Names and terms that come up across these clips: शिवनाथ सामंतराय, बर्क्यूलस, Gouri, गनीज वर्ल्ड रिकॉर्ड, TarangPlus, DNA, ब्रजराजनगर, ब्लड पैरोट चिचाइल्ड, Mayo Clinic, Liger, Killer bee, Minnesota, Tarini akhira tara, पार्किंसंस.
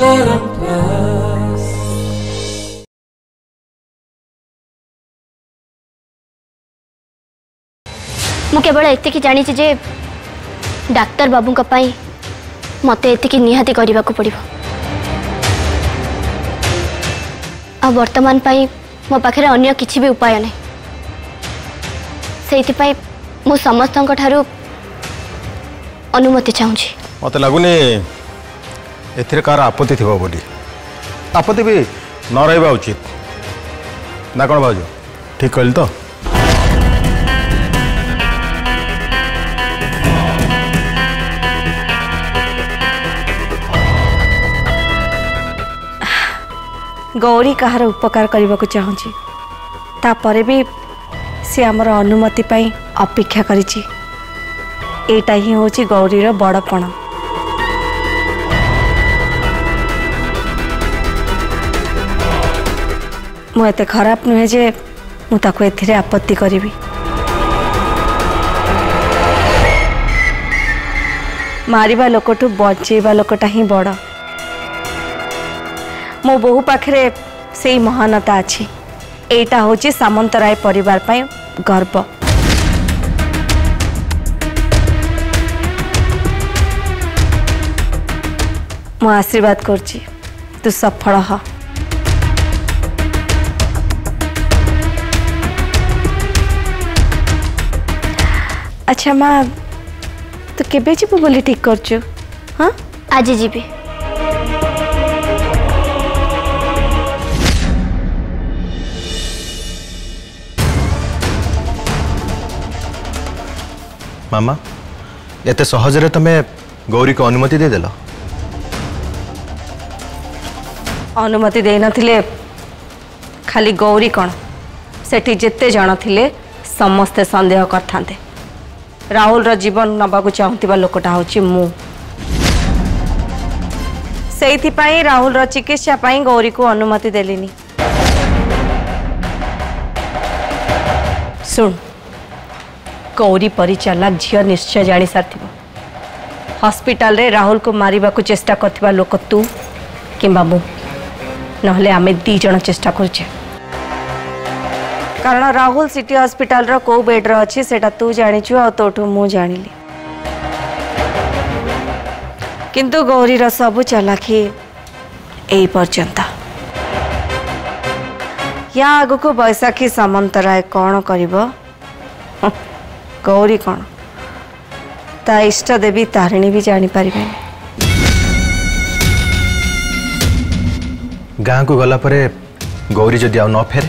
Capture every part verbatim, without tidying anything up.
Tarang Plus। मु केवल एतिक जानी जे डाक्टर बाबू मत एति निहाती करवाक पड़ो। आ वर्तमान पाई मो पाखे अन्य किसी भी उपाय नहीं। से मु समस्त अनुमति चाहूँगी। मत लगुनि एथिरे कार आपत्ति थी बोली आपत्ति भी न रहा उचित ना कौन भाज ठीक कहल तो। गौरी कहार उपकार करने को चाहूँगी तापर भी सी आमर अनुमति पाई अपेक्षा करिछि। एटा ही होछि गौरीर बड़पण। मु एते खराब नुहे जे मु ताको एथिरे आपत्ति करिबि। मारिबा लोकटू बचेबा लोकटा ही बड़। मो बहु पाखरे सेई महानता अछि। एटा होछि सामंतराय परिवार पय गर्व। मु आशीर्वाद करछि तू सफल हो। अच्छा माँ तू केबे जीवु बोली ठीक करछु? हाँ आज जीवी। मामा एते सहजरे तमें गौरी को अनुमति दे देला। अनुमति दे नथिले खाली गौरी कौन सेठी जिते जन थिले समस्ते संदेह करथांते। राहुल रा जीवन नबा को चाहती लोकटा होची मु। सेठी पाई राहुल रा चिकित्सा पाई गौरी को अनुमति देलिनी। सुन गौरी परिचालक झिया निश्चय जानी साथिबो हॉस्पिटल रे राहुल को मारिबा को चेष्टा करथिबा लोक तू किंबा मु नहले आमे दी जण चेष्टा करछे। कारण राहुल सिटी हॉस्पिटल रो को बेड रो अछि सेटा तू जानि छु आ तोठू मु जानिली। किंतु गौरी रो सब चलाखी एई पर्यंत। या आगु को बैसाखी सामंतराय कोण करिवो गौरी कोण ता इष्ट देवी तारिणी भी जानि परिबे। गाँ को गला परे गौरी जदि आ न फेरे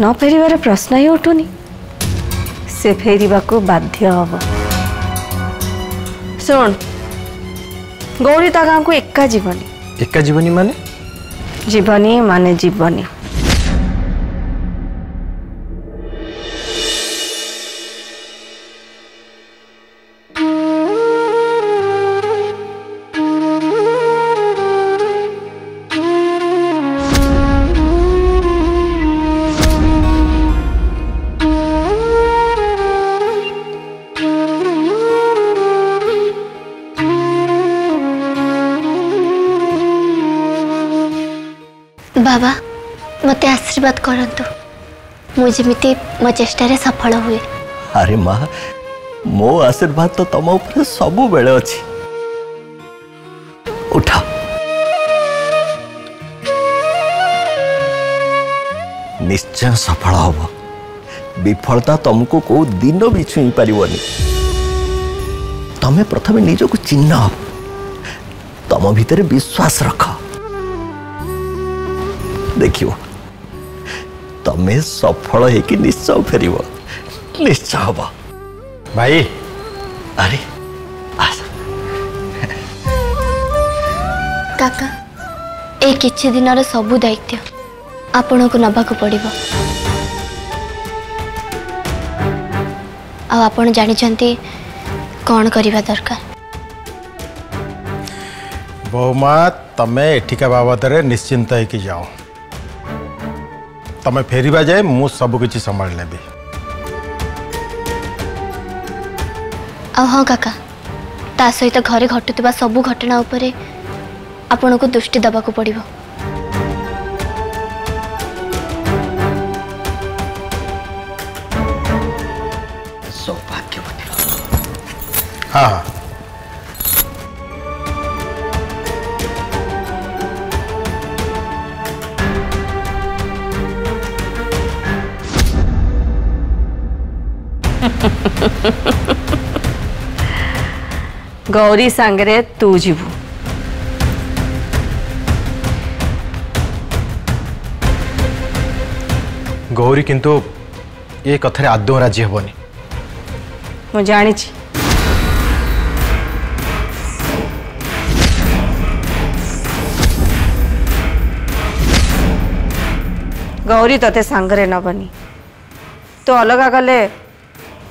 न फेर प्रश्न ही उठुनी। से फेरवा को बाध्य हम। सुन गौरी ता गाँ को एका जीवनी। एका जीवनी माने जीवनी माने जीवनी। बाबा मत आशीर्वाद करतु मुझे मो चेष्टा सफल हुए। अरे माँ मो आशीर्वाद तो तुम उपर सब बेले अच्छी। उठ निश्चय सफल हम। विफलता तुमको कौ दिन भी छुई पारनी। तुम्हें प्रथम निजक चिन्ह तुम भितर विश्वास रख। देखियो तमें सफल होकर निश्चय फेर निश्चय हम भाई। अरे काका ए किछि दिनर सबू दायित्व आपण को नबाक पड़िबो। आ आपण जानि छंती कोन करिवा दरकार। बहुमा तमें एठिका बाबद रे निश्चिंत होकर जाओ। तमें फेरिबा जाए मु सब किछि संभाल लेबी। आ हाँ काका ता सहित घरे घटुतिबा सब घटना उपरे आपन को दृष्टि देवा को पड़ो। सौभाग्यवती। हाँ गौरी सांगरे तू जीवु गौरी किंतु ये कथार आदौ राजी हेनी मु जानी छी। गौरी तते सांगरे नबनी तो अलग गले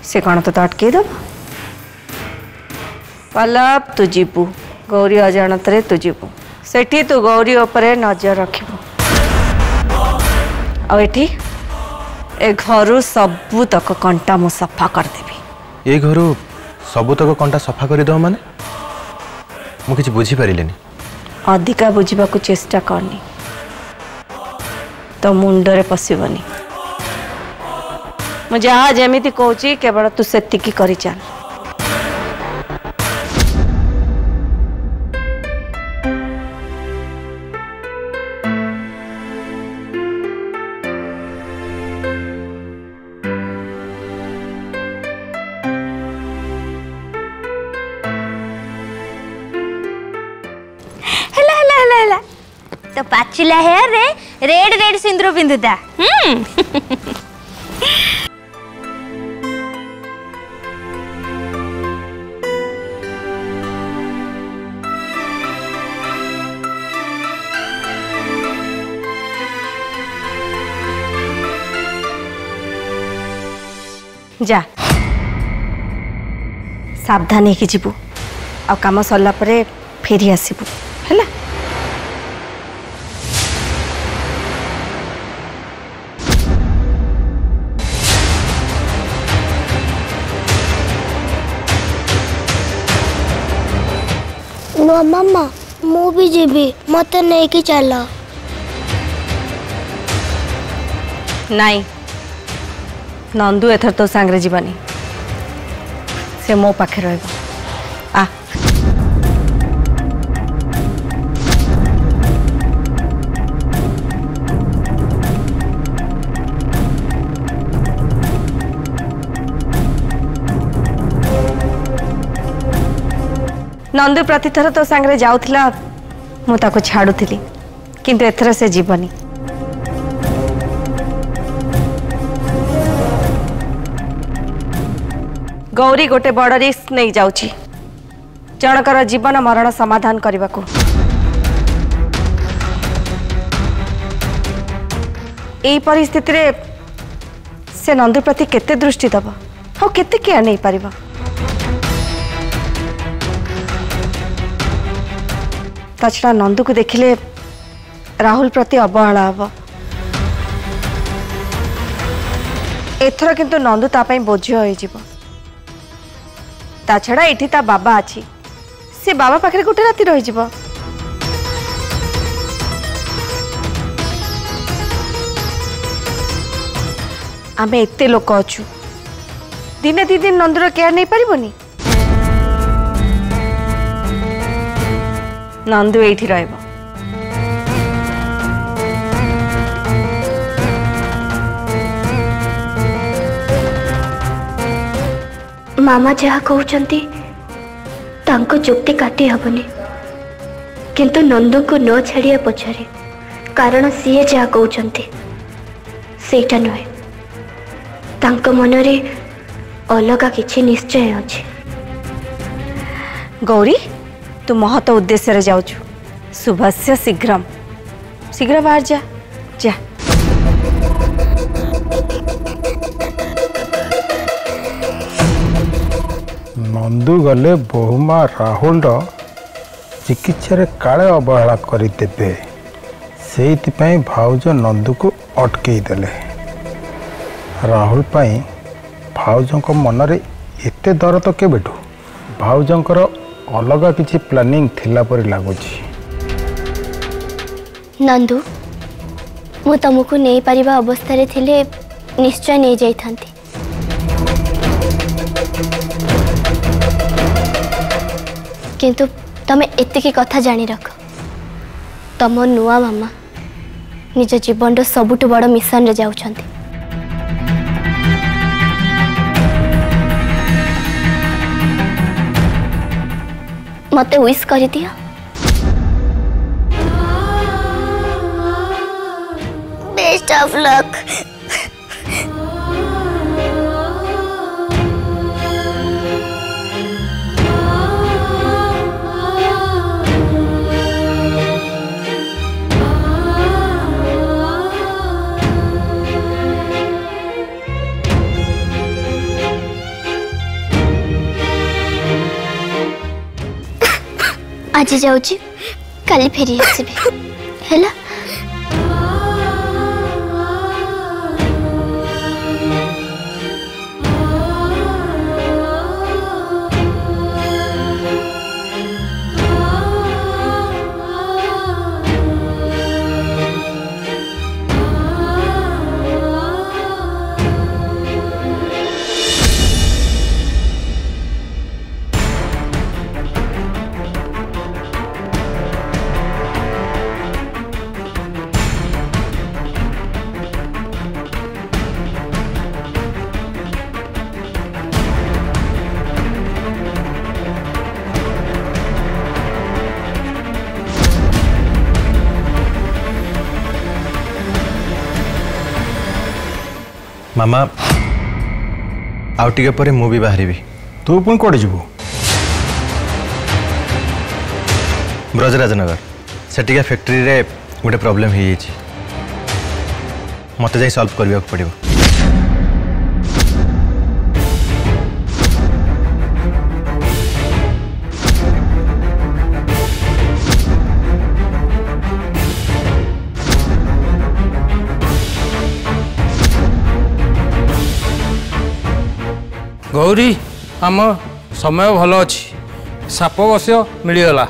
से कौन तो अटकई दब पल्लव तू जीवु गौरी अजाणत तू जीवु सेठी तू गौरी उपर नजर रखिबो आ एठी ए घरु सबु तक कंटा मु सफा कर देबी। ए घरु सबु तक कंटा सफा कर दो माने मु किछ बुझी परिलेनी अधिका बुझिबा को चेष्टा करनी तो मुंडरे पसिबनी मु जहाँ जमीती कहूँ केवल तू से करी चल। हेला हेला हेला हेला तो पाचिला है रे रेड रेड सिंदूर बिंदुदा हम्म जा सावधान होगी जीवु आ काम सरला परे फेरी आसबू है। नो मामा मु भी जीवी मत नहीं कि चल नाई नंदू एथर तो सांगरे जीवानी से मो पाखे रहिबो। आ नंदू प्रतिथर तो सांगरे जाउथिला मु ताको छाडुथिली किंतु एथर से जीवानी गौरी गोटे बड़ रिस्क नहीं जाउची जनकर जीवन मरण समाधान करने को यही परिस्थिति रे से नंदू प्रति केते दृष्टि दब और केते केयर नहीं पार ताछड़ा नंदू को देखिले राहुल प्रति अवहेला हम एथर किंतु नंदू तापाई बोझ हो ता छड़ा एठी ता बाबा अच्छी से बाबा पाखे गोटे राति रही जीवा। आमे एते लोक अच्छु दिने दी दिन नंदूर केयर नहीं पारिबनी नंदू एठी रहबो मामा जहाँ कहते युक्ति काटी हेनी किंतु नंदू को न छाड़िया पछारे कारण सीए जहाँ कहते सेटा नुहे तांको मनरे अलग किसी निश्चय अच्छे। गौरी तू महत उद्देश्य जाऊचु शुभस्य शीघ्रम शीघ्र बाहर जा जा नंदू गले बहुमा राहुल चिकित्सार काले अवहेला करदे से भाउज नंदू को अटकई देले राहुल भाउज को मनरे एते डर तो केबेठू भाउजंकर अलग किसी प्लानिंग थिला परि लागुची। नंदू मु तुमको नहीं पार अवस्था थे निश्चय नहीं जाता। किंतु तमें एतिकी कथा जानी रख तुम नुआ मामा निज जीवन सबुठ बड़ मिशन रे जाउछंती। मते विश कर दिया बेस्ट ऑफ लक। आज जाऊँगी काली फेरी आसबी हैला। मामा आउटिके परे मु भी बाहर तू पुणी कौटे जीवु ब्रजराजनगर सेटिका फैक्ट्री रे गोटे प्रॉब्लम हो जाए मत सॉल्व करने को पड़ो। गौरी आम समय भल अच्छी साप बस्य मिलगला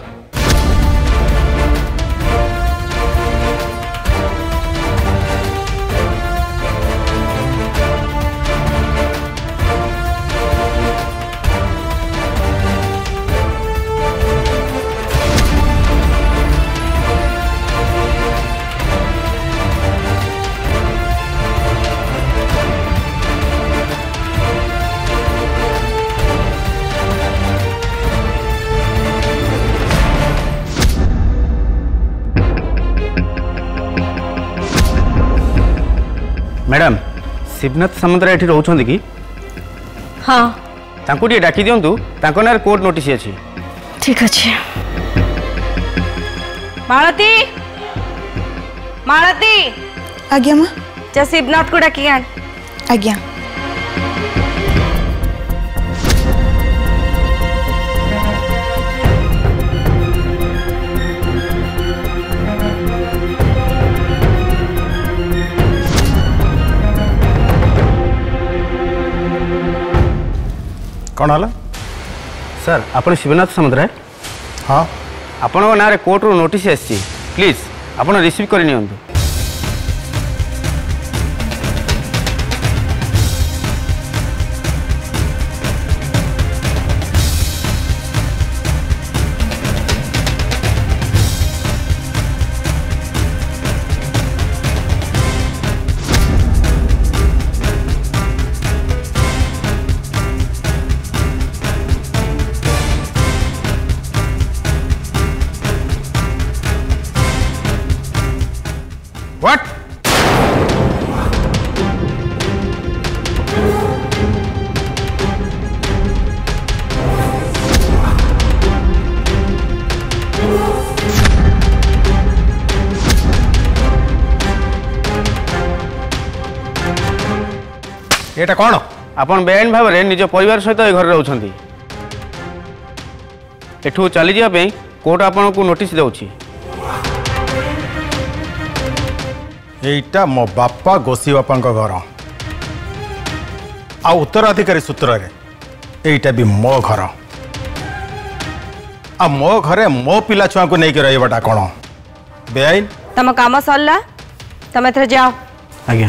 मैडम शिवनाथ सामंतरा ये रोचान कि हाँ तांकुटी डाकी दिंतु तांकनार कोर्ट नोटिस अच्छी। ठीक अच्छे मालती मालती आज्ञा माँ जा शिवनाथ को डाकी आन। आज्ञा कौन है सर आप शिवनाथ सामंतराय? हाँ आपण ना कोर्ट रो नोटिस आसी प्लीज आप रिसीव कर। एटा कौन आपन बेआईन भाव में निज परिवार सहित ये घर रोचान एठू चली जावाई कोर्ट आपन को नोटिस दौची। एटा मो बापा गोसी बापा घर आ उत्तराधिकारी सूत्र एटा भी मो घर आ मो घरे मो पिला छुआ को लेकर रही कौन बेआईन। तम काम सरला तम एथरे जाओ। आज्ञा।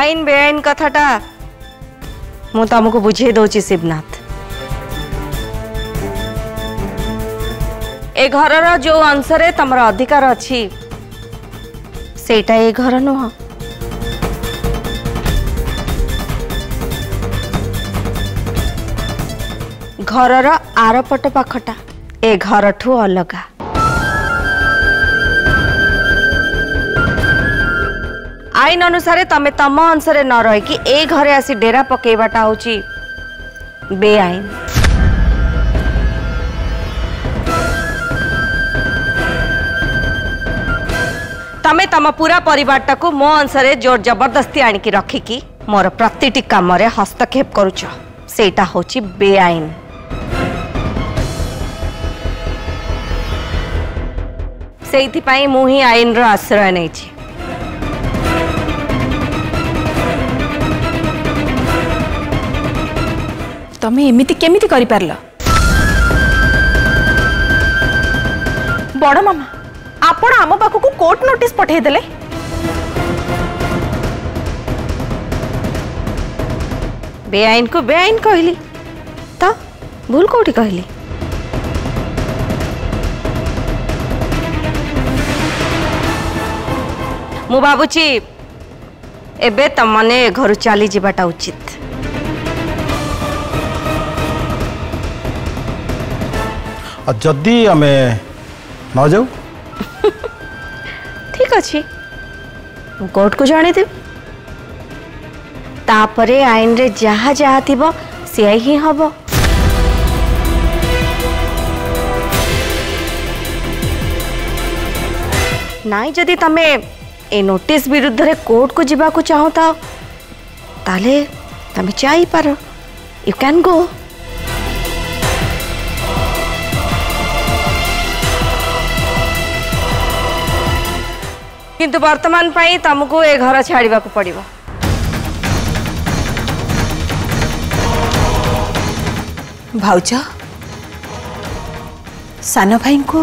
आईन बेआईन कथाटा मु तुमको बुझे दौची शिवनाथ। ए घरर जो अंशरे तुम अधिकार अच्छी सेटा ए घर नुह। घरर आरपट पाखटा ए घर ठू अलगा। आईन अनुसार तमें तम अंशरे न रही ए घरे आसी डेरा पकेवाटा हूँ बेआईन। तमें तम पूरा परिवार को मो अंशरे जोर जबरदस्ती आणिकी रखिकी मोर प्रतिटी काम हस्तक्षेप करुच सेटा हूँ बेआईन। से मुही आईन आश्रय नहीं छी। तमें एमिति केमिति करि पारला? बड़ मामा आपण आम पाखक कोर्ट नोटिस पठे देले। बेआईन को बेआईन कहली तो भूल कोठी कहली? मु बाबूची एबे तमने घर चली जीवाटा उचित। जदि आम न जाऊ ठीक अच्छे कोर्ट को जाने दे। तापरे आईन रे जहा जहा थिबो से ही हबो। नाई जदि तमे ए नोटिस विरुद्ध रे कोर्ट को जीवा को चाहता ताले तमे जाई पारो। You can go. किंतु वर्तमान पाई तुमको ए घर छाड़वा को पड़ो। भाउज सान भाई को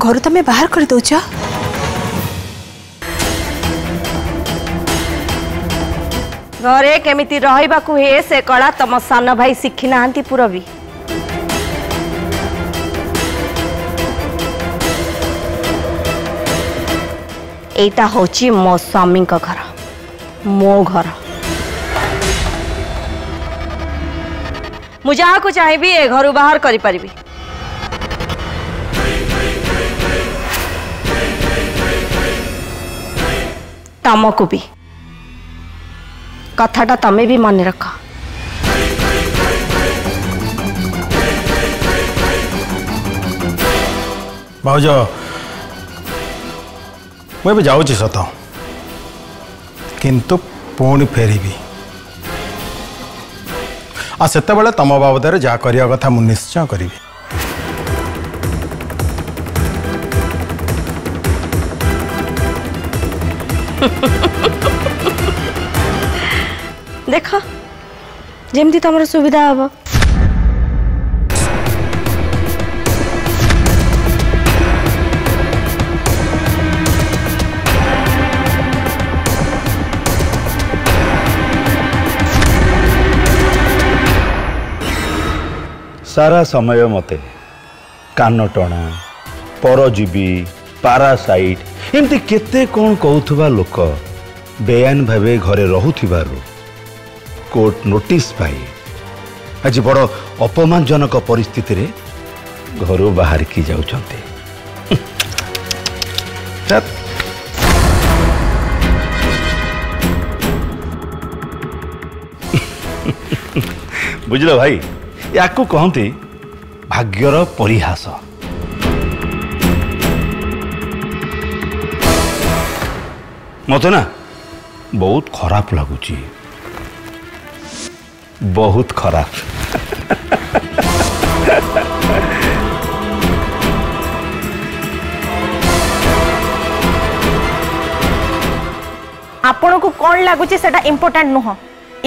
घर तुम्हें बाहर कर दो। घरे केमिति रहिबा को हे से कला तुम सान भाई शिखी ना पूरबी। एटा होची मो स्वामी का घर मो घर। मुझे को चाहिए ए घर बाहर करी पारिबी। तम को भी कथाटा तमें भी मन रख। भाज मुझे जाऊँगी सत किंतु पुणी फेर से तुम बाबद जहाँ करिया कथा मुझे निश्चय करी। देख जमी तुम सुविधा हम। सारा समय मते कान टणा परजीवी पारासाइट एमती केते कौन कहूथुवा लोक बेआईन भावे घरे रहुथिबारु कोर्ट नोटिस पाई आज बड़ अपमानजनक परिस्थिति रे घर बाहर की जाउछन्ते। बुझल भाई या कहती भाग्यर परिहास। मत ना बहुत खराब लगुच बहुत खराब। आपण को कौन लगुच इम्पोर्टाट नुह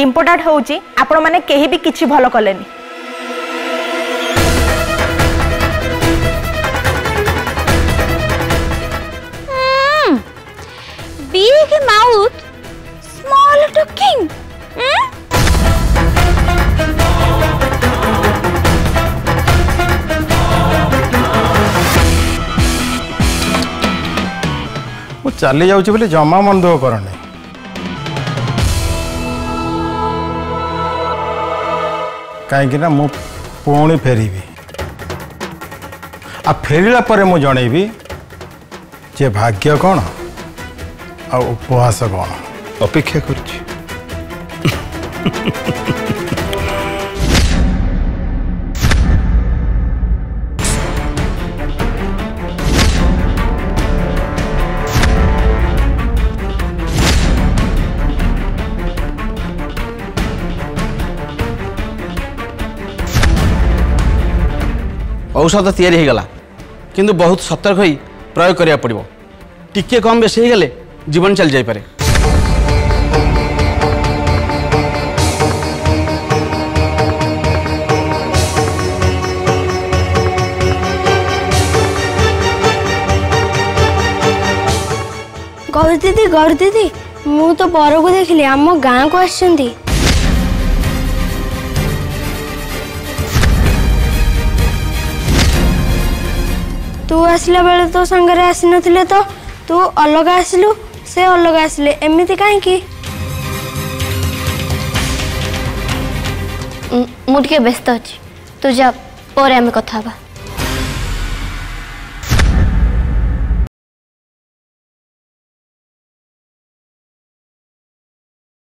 इम्पोर्टाट हूँ आपण मैंने कहीं भी किसी भल कले big mouth small talking hmm? वो चली जाउछ बोले जमा मन दो करने काहे कि ना मु पुणी फेरीबी आ फेरिला परे मु जणेबी जे भाग्य कोन उपवास कौन अपेक्षा कर औषध तैयारी हो गला किंतु बहुत सतर्क हो प्रयोग करिया पड़िबो टिके कम बेस हो गले जीवन चल जाए पारे। गौरी दीदी गौरी दीदी मु तो बर को देखिली आम गाँ को आछंती तू आसला बेले तो संगरे आसी नथिले तो तू अलग आसलु से अलग आसिले एमती कहीं मुझे व्यस्त अच्छी तू जा कथा।